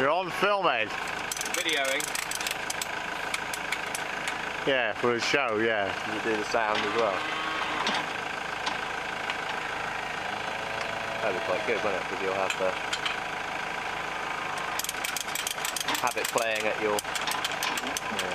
You're on film, Ed. Videoing? Yeah, for a show, yeah. You do the sound as well. That'd be quite good, wouldn't it? Because you'll have it playing at your... Yeah.